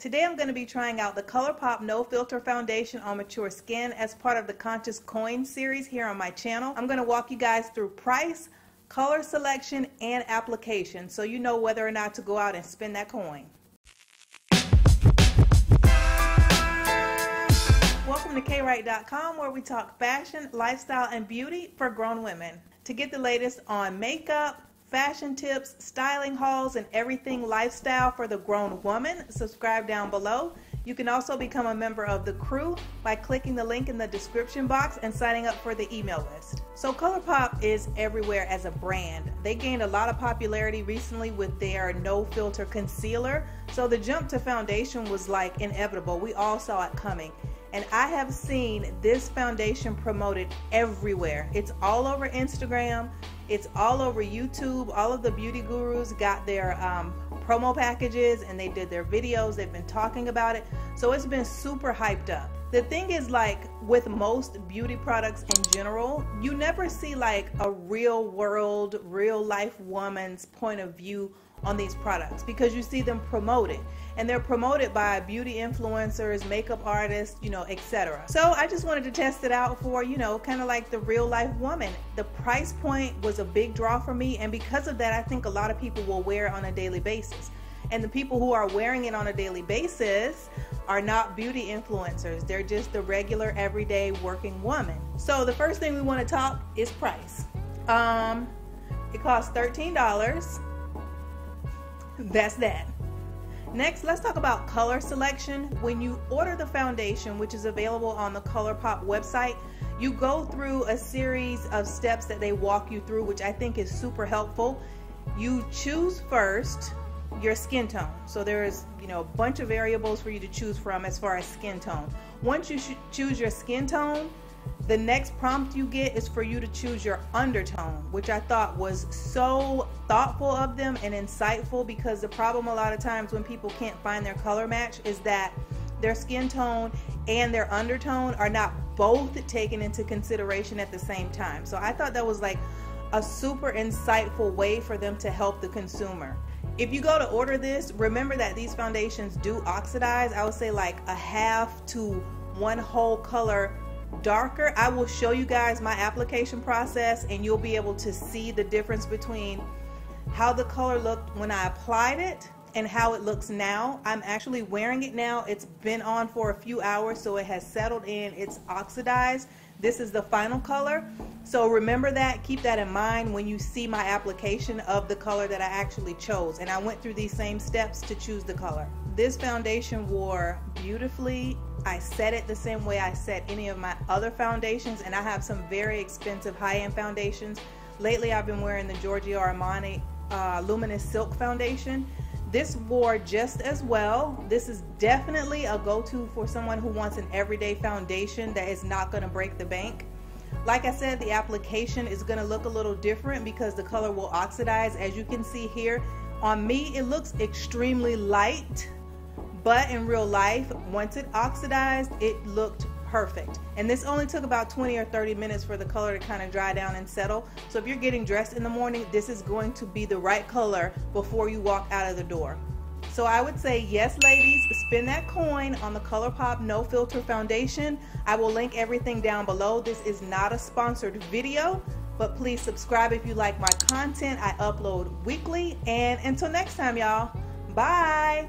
Today I'm going to be trying out the ColourPop No Filter Foundation on Mature Skin as part of the Conscious Coin series here on my channel. I'm going to walk you guys through price, color selection, and application so you know whether or not to go out and spend that coin. Welcome to KRight.com, where we talk fashion, lifestyle, and beauty for grown women. To get the latest on makeup, fashion tips, styling hauls, and everything lifestyle for the grown woman, subscribe down below. You can also become a member of the crew by clicking the link in the description box and signing up for the email list. So ColourPop is everywhere as a brand. They gained a lot of popularity recently with their no filter concealer. So the jump to foundation was like inevitable. We all saw it coming. And I have seen this foundation promoted everywhere. It's all over Instagram. It's all over YouTube. All of the beauty gurus got their promo packages and they did their videos. They've been talking about it. So it's been super hyped up. The thing is, like with most beauty products in general, you never see like a real world, real life woman's point of view on these products, because you see them promoted, and they're promoted by beauty influencers, makeup artists, you know, etc. So I just wanted to test it out for, you know, kind of like the real life woman. The price point was a big draw for me, and because of that, I think a lot of people will wear it on a daily basis. And the people who are wearing it on a daily basis are not beauty influencers. They're just the regular everyday working woman. So the first thing we want to talk is price. It costs $13. That's that. Next, let's talk about color selection. When you order the foundation, which is available on the ColourPop website, you go through a series of steps that they walk you through, which I think is super helpful. You choose first your skin tone. So there is, you know, a bunch of variables for you to choose from as far as skin tone. Once you choose your skin tone, the next prompt you get is for you to choose your undertone, which I thought was so thoughtful of them and insightful, because the problem a lot of times when people can't find their color match is that their skin tone and their undertone are not both taken into consideration at the same time. So I thought that was like a super insightful way for them to help the consumer. If you go to order this, remember that these foundations do oxidize. I would say like a half to one whole color darker. I will show you guys my application process and you'll be able to see the difference between how the color looked when I applied it and how it looks now. I'm actually wearing it now. It's been on for a few hours, so it has settled in. It's oxidized. This is the final color. So remember that. Keep that in mind when you see my application of the color that I actually chose. And I went through these same steps to choose the color. This foundation wore beautifully. I set it the same way I set any of my other foundations, and I have some very expensive high-end foundations. Lately I've been wearing the Giorgio Armani Luminous Silk Foundation. This wore just as well. This is definitely a go-to for someone who wants an everyday foundation that is not going to break the bank. Like I said, the application is going to look a little different because the color will oxidize. As you can see here, on me it looks extremely light. But in real life, once it oxidized, it looked perfect. And this only took about 20 or 30 minutes for the color to kind of dry down and settle. So if you're getting dressed in the morning, this is going to be the right color before you walk out of the door. So I would say, yes, ladies, spend that coin on the ColourPop No Filter Foundation. I will link everything down below. This is not a sponsored video, but please subscribe if you like my content. I upload weekly. And until next time, y'all, bye.